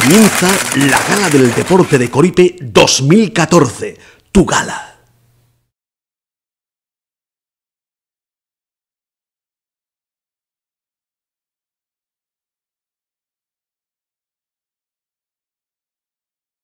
Comienza la Gala del Deporte de Coripe 2014, tu gala.